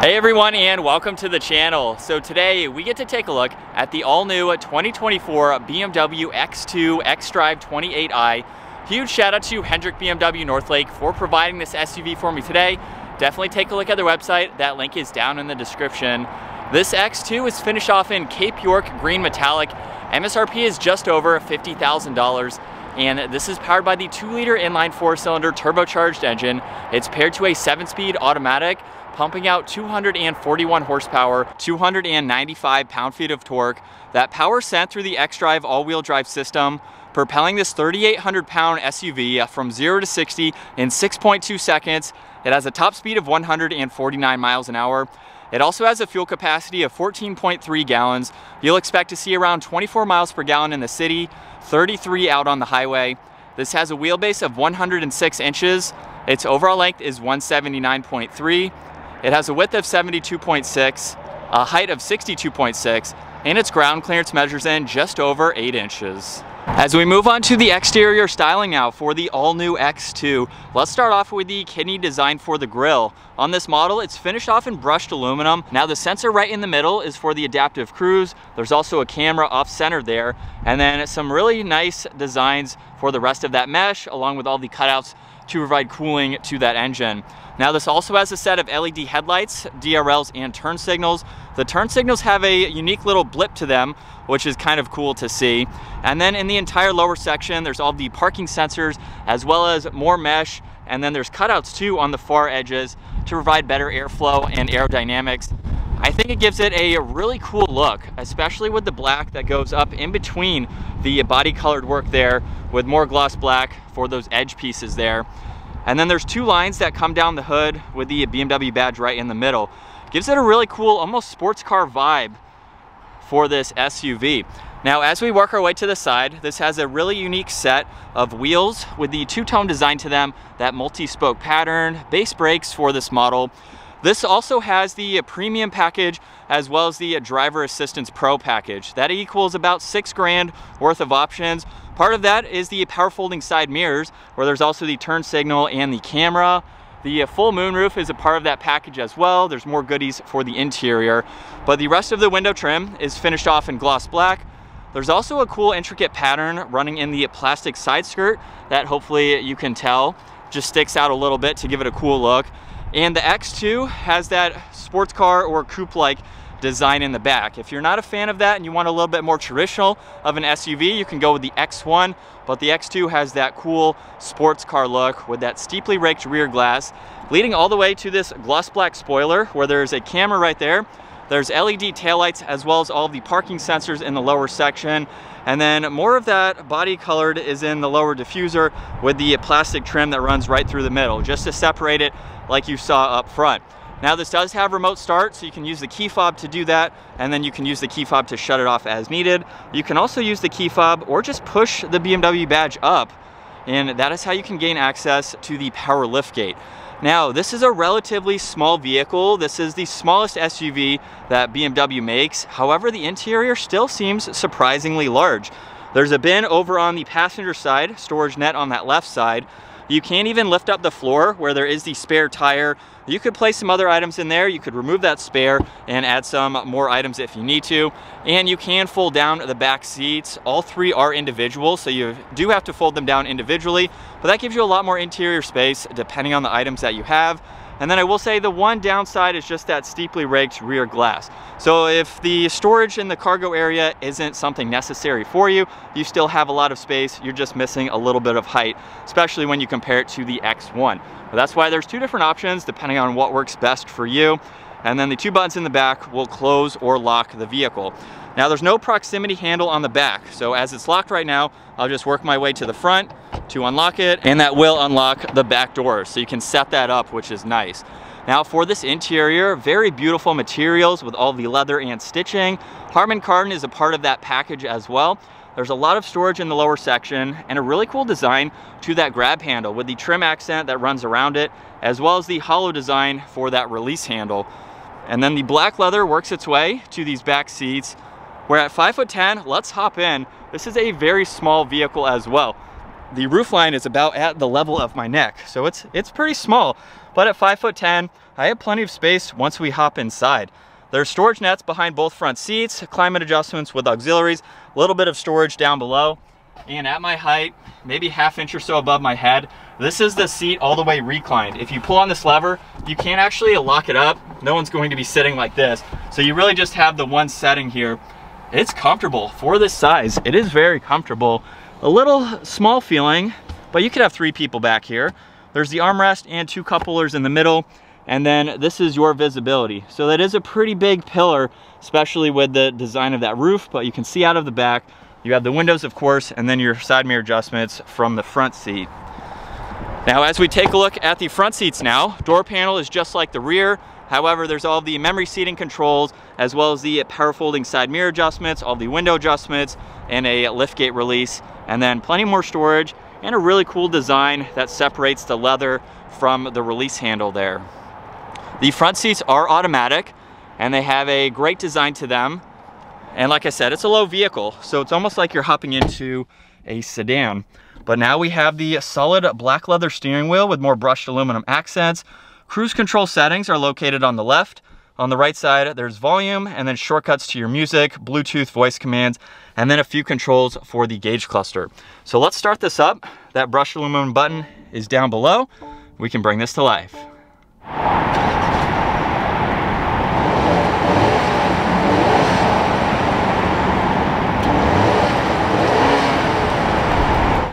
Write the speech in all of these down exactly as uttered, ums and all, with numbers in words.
Hey everyone, and welcome to the channel. So today we get to take a look at the all-new twenty twenty-four B M W X two X Drive twenty-eight i. Huge shout out to Hendrick B M W Northlake for providing this S U V for me today. Definitely take a look at their website. That link is down in the description. This X two is finished off in Cape York Green Metallic. M S R P is just over fifty thousand dollars. And this is powered by the two liter inline four cylinder turbocharged engine. It's paired to a seven speed automatic, pumping out two hundred forty-one horsepower, two hundred ninety-five pound-feet of torque. That power sent through the X-Drive all-wheel drive system, propelling this thirty-eight hundred pound S U V from zero to sixty in six point two seconds. It has a top speed of one hundred forty-nine miles an hour. It also has a fuel capacity of fourteen point three gallons. You'll expect to see around twenty-four miles per gallon in the city, thirty-three out on the highway. This has a wheelbase of one hundred six inches. Its overall length is one seventy-nine point three. It has a width of seventy-two point six, a height of sixty-two point six, and its ground clearance measures in just over eight inches. As we move on to the exterior styling now for the all-new X two, let's start off with the kidney design for the grille. On this model, it's finished off in brushed aluminum. Now the sensor right in the middle is for the adaptive cruise. There's also a camera off-center there, and then some really nice designs for the rest of that mesh, along with all the cutouts to provide cooling to that engine. Now this also has a set of L E D headlights, D R Ls, and turn signals. The turn signals have a unique little blip to them, which is kind of cool to see. And then in the entire lower section, there's all the parking sensors, as well as more mesh, and then there's cutouts too on the far edges to provide better airflow and aerodynamics. I think it gives it a really cool look, especially with the black that goes up in between the body colored work there with more gloss black for those edge pieces there. And then there's two lines that come down the hood with the B M W badge right in the middle. Gives it a really cool, almost sports car vibe for this S U V. Now, as we work our way to the side, this has a really unique set of wheels with the two-tone design to them, that multi-spoke pattern, base brakes for this model. This also has the premium package as well as the driver assistance pro package. That equals about six grand worth of options. Part of that is the power folding side mirrors, where there's also the turn signal and the camera. The full moonroof is a part of that package as well. There's more goodies for the interior, but the rest of the window trim is finished off in gloss black. There's also a cool intricate pattern running in the plastic side skirt that hopefully you can tell just sticks out a little bit to give it a cool look. And the X two has that sports car or coupe-like design in the back. If you're not a fan of that and you want a little bit more traditional of an S U V, you can go with the X one, but the X two has that cool sports car look with that steeply raked rear glass, leading all the way to this gloss black spoiler where there's a camera right there. There's L E D taillights as well as all the parking sensors in the lower section. And then more of that body colored is in the lower diffuser with the plastic trim that runs right through the middle, just to separate it like you saw up front. Now this does have remote start, so you can use the key fob to do that, and then you can use the key fob to shut it off as needed. You can also use the key fob or just push the B M W badge up, and that is how you can gain access to the power liftgate. Now, this is a relatively small vehicle. This is the smallest S U V that B M W makes. However, the interior still seems surprisingly large. There's a bin over on the passenger side, storage net on that left side. You can even lift up the floor where there is the spare tire. You could place some other items in there. You could remove that spare and add some more items if you need to. And you can fold down the back seats. All three are individual, so you do have to fold them down individually, but that gives you a lot more interior space depending on the items that you have. And then I will say the one downside is just that steeply raked rear glass. So if the storage in the cargo area isn't something necessary for you, you still have a lot of space. You're just missing a little bit of height, especially when you compare it to the X one. But that's why there's two different options depending on what works best for you. And then the two buttons in the back will close or lock the vehicle. Now there's no proximity handle on the back. So as it's locked right now, I'll just work my way to the front to unlock it, and that will unlock the back door. So you can set that up, which is nice. Now for this interior, very beautiful materials with all the leather and stitching. Harman Kardon is a part of that package as well. There's a lot of storage in the lower section and a really cool design to that grab handle with the trim accent that runs around it, as well as the hollow design for that release handle. And then the black leather works its way to these back seats. We're at five foot ten, let's hop in. This is a very small vehicle as well. The roof line is about at the level of my neck, so it's it's pretty small. But at five foot ten, I have plenty of space once we hop inside. There's storage nets behind both front seats, climate adjustments with auxiliaries, a little bit of storage down below. And at my height, maybe half inch or so above my head, this is the seat all the way reclined. If you pull on this lever, you can't actually lock it up. No one's going to be sitting like this. So you really just have the one setting here. It's comfortable for this size. It is very comfortable. A little small feeling, but you could have three people back here. There's the armrest and two cup holders in the middle. And then this is your visibility. So that is a pretty big pillar, especially with the design of that roof, but you can see out of the back. You have the windows, of course, and then your side mirror adjustments from the front seat. Now, as we take a look at the front seats now, door panel is just like the rear. However, there's all the memory seating controls, as well as the power folding side mirror adjustments, all the window adjustments, and a liftgate release, and then plenty more storage, and a really cool design that separates the leather from the release handle there. The front seats are automatic, and they have a great design to them. And like I said, it's a low vehicle, so it's almost like you're hopping into a sedan. But now we have the solid black leather steering wheel with more brushed aluminum accents. Cruise control settings are located on the left. On the right side, there's volume and then shortcuts to your music, Bluetooth voice commands, and then a few controls for the gauge cluster. So let's start this up. That brushed aluminum button is down below. We can bring this to life.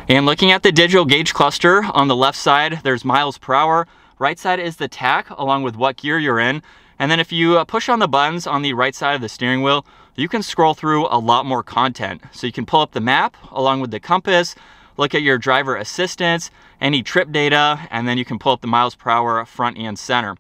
And looking at the digital gauge cluster, on the left side, there's miles per hour. Right side is the tach, along with what gear you're in. And then if you push on the buttons on the right side of the steering wheel, you can scroll through a lot more content. So you can pull up the map, along with the compass, look at your driver assistance, any trip data, and then you can pull up the miles per hour front and center.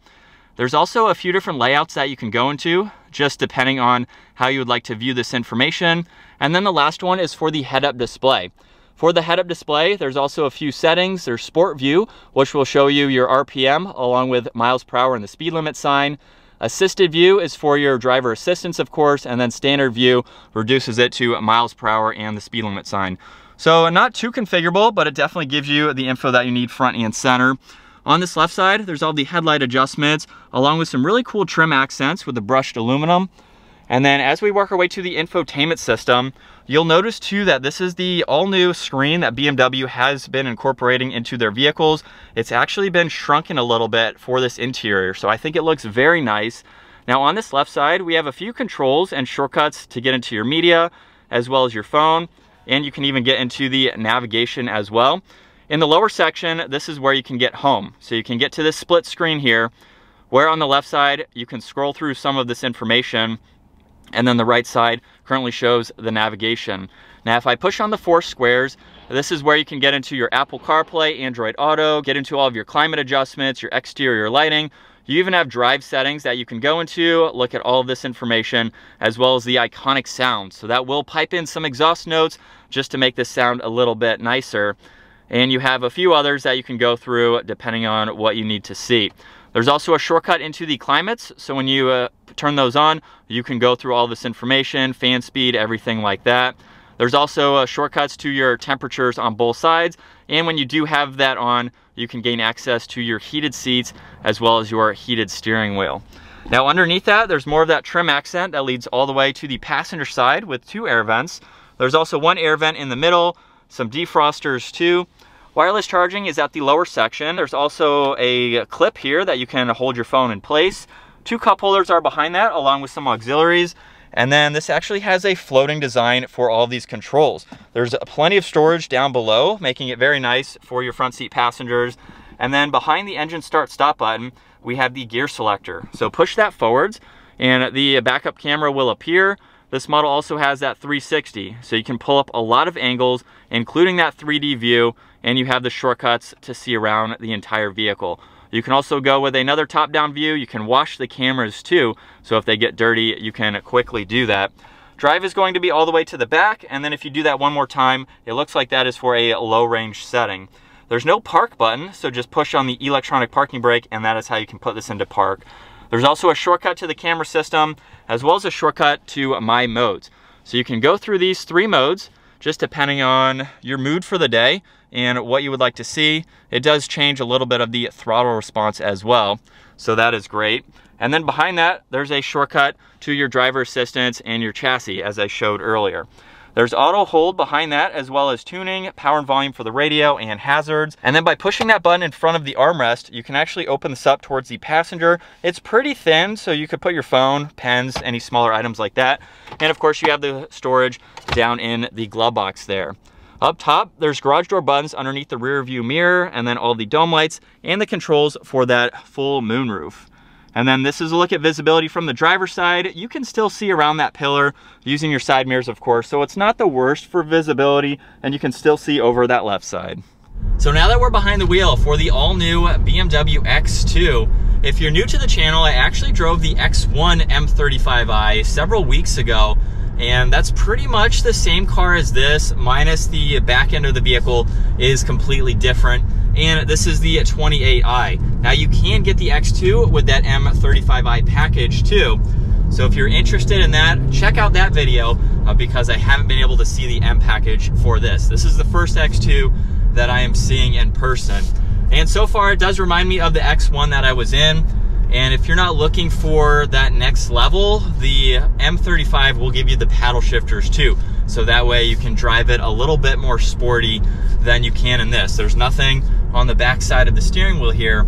There's also a few different layouts that you can go into, just depending on how you would like to view this information. And then the last one is for the head-up display. For the head-up display, there's also a few settings. There's Sport View, which will show you your R P M along with miles per hour and the speed limit sign. Assisted View is for your driver assistance, of course, and then Standard View reduces it to miles per hour and the speed limit sign. So not too configurable, but it definitely gives you the info that you need front and center. On this left side, there's all the headlight adjustments along with some really cool trim accents with the brushed aluminum. And then as we work our way to the infotainment system, you'll notice too that this is the all new screen that B M W has been incorporating into their vehicles. It's actually been shrunken a little bit for this interior, so I think it looks very nice. Now on this left side, we have a few controls and shortcuts to get into your media, as well as your phone, and you can even get into the navigation as well. In the lower section, this is where you can get home. So you can get to this split screen here, where on the left side, you can scroll through some of this information. And then the right side currently shows the navigation. Now, if I push on the four squares, this is where you can get into your Apple CarPlay, Android Auto, get into all of your climate adjustments, your exterior lighting. You even have drive settings that you can go into, look at all of this information, as well as the iconic sound. So that will pipe in some exhaust notes just to make this sound a little bit nicer. And you have a few others that you can go through depending on what you need to see. There's also a shortcut into the climates. So when you uh, turn those on, you can go through all this information, fan speed, everything like that. There's also uh, shortcuts to your temperatures on both sides. And when you do have that on, you can gain access to your heated seats as well as your heated steering wheel. Now underneath that, there's more of that trim accent that leads all the way to the passenger side with two air vents. There's also one air vent in the middle, some defrosters too. Wireless charging is at the lower section. There's also a clip here that you can hold your phone in place. Two cup holders are behind that along with some auxiliaries. And then this actually has a floating design for all these controls. There's plenty of storage down below, making it very nice for your front seat passengers. And then behind the engine start stop button, we have the gear selector. So push that forwards and the backup camera will appear. This model also has that three sixty, so you can pull up a lot of angles, including that three D view, and you have the shortcuts to see around the entire vehicle. You can also go with another top-down view. You can wash the cameras too, so if they get dirty, you can quickly do that. Drive is going to be all the way to the back, and then if you do that one more time, it looks like that is for a low-range setting. There's no park button, so just push on the electronic parking brake, and that is how you can put this into park. There's also a shortcut to the camera system, as well as a shortcut to my modes. So you can go through these three modes, just depending on your mood for the day and what you would like to see. It does change a little bit of the throttle response as well, so that is great. And then behind that, there's a shortcut to your driver assistance and your chassis, as I showed earlier. There's auto hold behind that, as well as tuning, power and volume for the radio, and hazards. And then by pushing that button in front of the armrest, you can actually open this up towards the passenger. It's pretty thin, so you could put your phone, pens, any smaller items like that. And of course, you have the storage down in the glove box there. Up top, there's garage door buttons underneath the rear view mirror, and then all the dome lights, and the controls for that full moonroof. And then this is a look at visibility from the driver's side. You can still see around that pillar using your side mirrors, of course, so it's not the worst for visibility, and you can still see over that left side. So now that we're behind the wheel for the all-new B M W X two, if you're new to the channel, I actually drove the X one M thirty-five i several weeks ago, and that's pretty much the same car as this, minus the back end of the vehicle is completely different. And this is the twenty-eight i. Now you can get the X two with that M thirty-five i package too. So if you're interested in that, check out that video uh, because I haven't been able to see the M package for this. This is the first X two that I am seeing in person. And so far it does remind me of the X one that I was in. And if you're not looking for that next level, the M thirty-five will give you the paddle shifters too. So that way you can drive it a little bit more sporty than you can in this. There's nothing on the back side of the steering wheel here.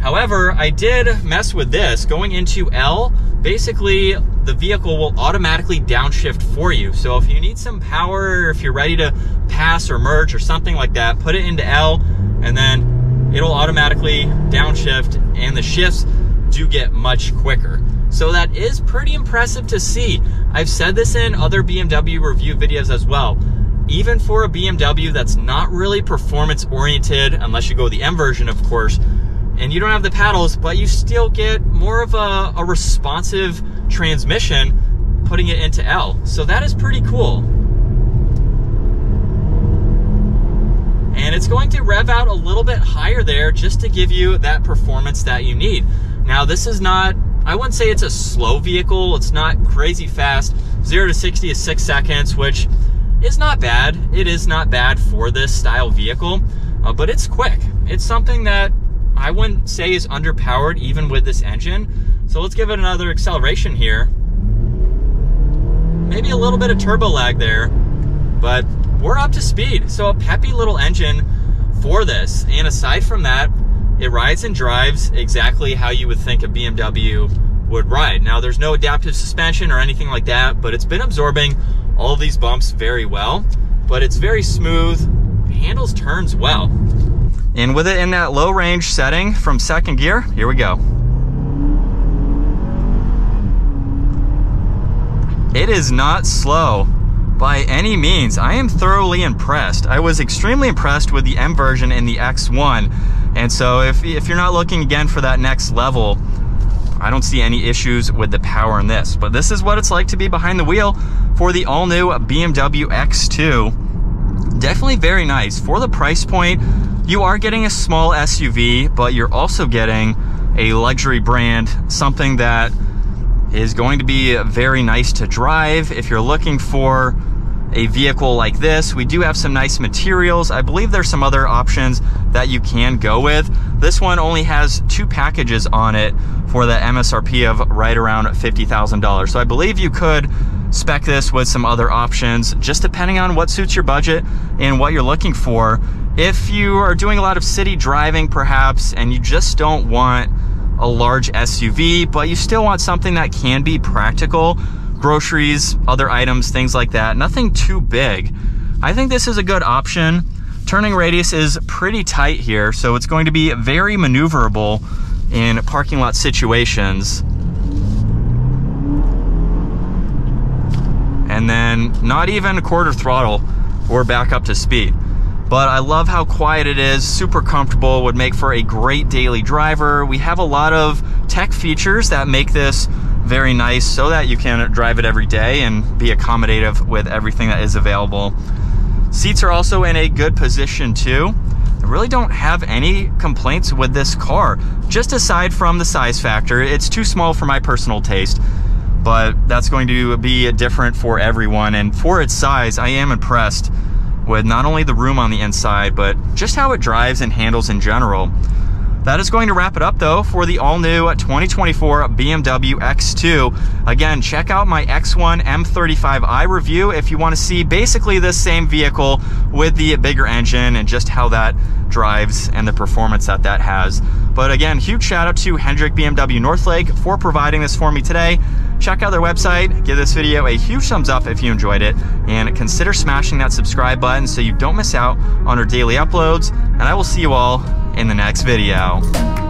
However, I did mess with this. Going into L, basically the vehicle will automatically downshift for you. So if you need some power, or if you're ready to pass or merge or something like that, put it into L and then it'll automatically downshift, and the shifts do get much quicker. So that is pretty impressive to see. I've said this in other B M W review videos as well. Even for a B M W that's not really performance oriented, unless you go the M version of course, and you don't have the paddles, but you still get more of a, a responsive transmission putting it into L. So that is pretty cool. And it's going to rev out a little bit higher there just to give you that performance that you need. Now this is not, I wouldn't say it's a slow vehicle, it's not crazy fast. Zero to sixty is six seconds, which is not bad. It is not bad for this style vehicle, uh, but it's quick. It's something that I wouldn't say is underpowered even with this engine. So let's give it another acceleration here. Maybe a little bit of turbo lag there, but we're up to speed. So a peppy little engine for this. And aside from that, it rides and drives exactly how you would think a B M W would ride. Now there's no adaptive suspension or anything like that, but it's been absorbing all of these bumps very well, but it's very smooth, handles turns well. And with it in that low range setting from second gear, here we go. It is not slow by any means. I am thoroughly impressed. I was extremely impressed with the M version in the X one. And so if, if you're not looking again for that next level, I don't see any issues with the power in this. But this is what it's like to be behind the wheel for the all-new B M W X two. Definitely very nice. For the price point, you are getting a small S U V, but you're also getting a luxury brand, something that is going to be very nice to drive. If you're looking for a vehicle like this, we do have some nice materials. I believe there's some other options that you can go with. This one only has two packages on it for the M S R P of right around fifty thousand dollars. So I believe you could spec this with some other options, just depending on what suits your budget and what you're looking for. If you are doing a lot of city driving perhaps, and you just don't want a large S U V, but you still want something that can be practical, groceries, other items, things like that, nothing too big, I think this is a good option. Turning radius is pretty tight here, so it's going to be very maneuverable in parking lot situations. And then not even a quarter throttle, we're back up to speed. But I love how quiet it is, super comfortable, would make for a great daily driver. We have a lot of tech features that make this very nice so that you can drive it every day and be accommodative with everything that is available. Seats are also in a good position too. I really don't have any complaints with this car, just aside from the size factor. It's too small for my personal taste, but that's going to be different for everyone. And for its size, I am impressed with not only the room on the inside, but just how it drives and handles in general. That is going to wrap it up though for the all-new twenty twenty-four B M W X two. Again, check out my X one M thirty-five i review if you want to see basically this same vehicle with the bigger engine and just how that drives and the performance that that has. But again, huge shout out to Hendrick B M W Northlake for providing this for me today. Check out their website, give this video a huge thumbs up if you enjoyed it, and consider smashing that subscribe button so you don't miss out on our daily uploads, and I will see you all in the next video.